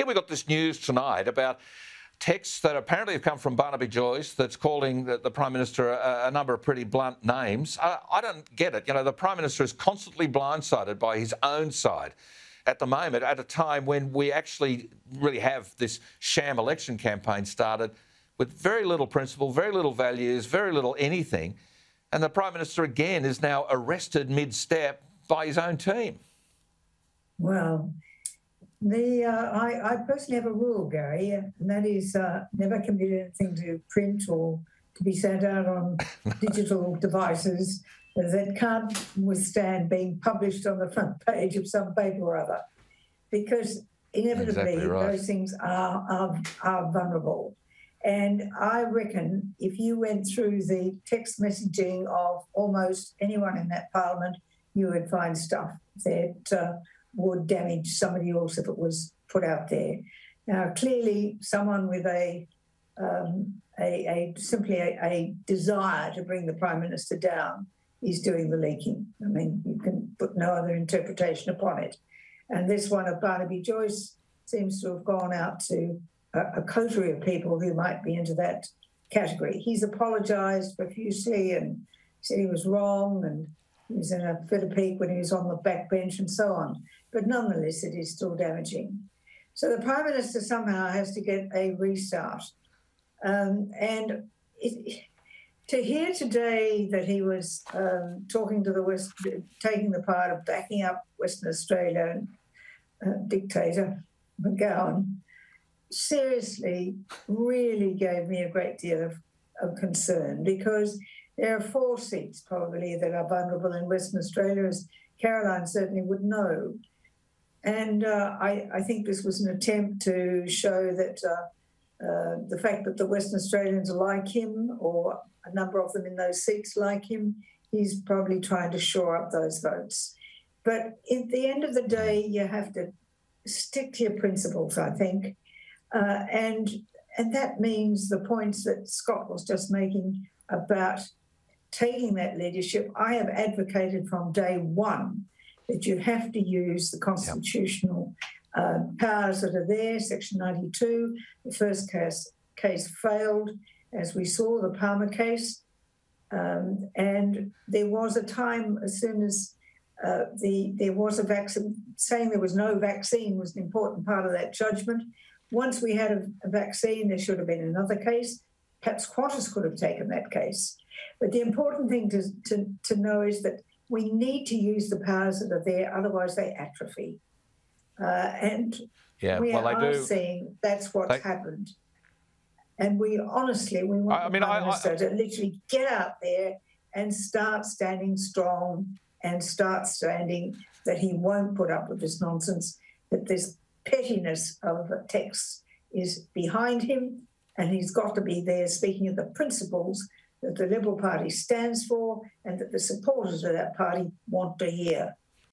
Here we got this news tonight about texts that apparently have come from Barnaby Joyce that's calling the Prime Minister a number of pretty blunt names. I don't get it. You know, the Prime Minister is constantly blindsided by his own side at the moment, at a time when we actually really have this sham election campaign started with very little principle, very little values, very little anything. And the Prime Minister, again, is now arrested mid-step by his own team. Well, I personally have a rule, Gary, and that is never commit anything to print or to be sent out on digital devices that can't withstand being published on the front page of some paper or other, because inevitably exactly right. Those things are vulnerable. And I reckon if you went through the text messaging of almost anyone in that parliament, you would find stuff that would damage somebody else if it was put out there. Now, clearly, someone with simply a desire to bring the Prime Minister down is doing the leaking. I mean, you can put no other interpretation upon it. And this one of Barnaby Joyce seems to have gone out to a coterie of people who might be into that category. He's apologised profusely and said he was wrong and he was in a fit of pique when he was on the back bench and so on. But nonetheless, it is still damaging. So the Prime Minister somehow has to get a restart. And to hear today that he was talking to the West, taking the part of backing up Western Australia and dictator McGowan, seriously, really gave me a great deal of concern, because there are 4 seats probably that are vulnerable in Western Australia, as Caroline certainly would know. And I think this was an attempt to show that the fact that the Western Australians like him, or a number of them in those seats like him, he's probably trying to shore up those votes. But at the end of the day, you have to stick to your principles, I think. And that means the points that Scott was just making about taking that leadership. I have advocated from day one that you have to use the constitutional powers that are there, Section 92. The first case failed, as we saw, the Palmer case. And there was a time as soon as there was a vaccine, saying there was no vaccine was an important part of that judgment. Once we had a vaccine, there should have been another case. Perhaps Qantas could have taken that case. But the important thing to know is that we need to use the powers that are there, otherwise they atrophy. And we are seeing that's what's happened. And we honestly, we want the Prime Minister to literally get out there and start standing strong and start standing that he won't put up with this nonsense, that this pettiness of texts is behind him, and he's got to be there speaking of the principles that the Liberal Party stands for and that the supporters of that party want to hear.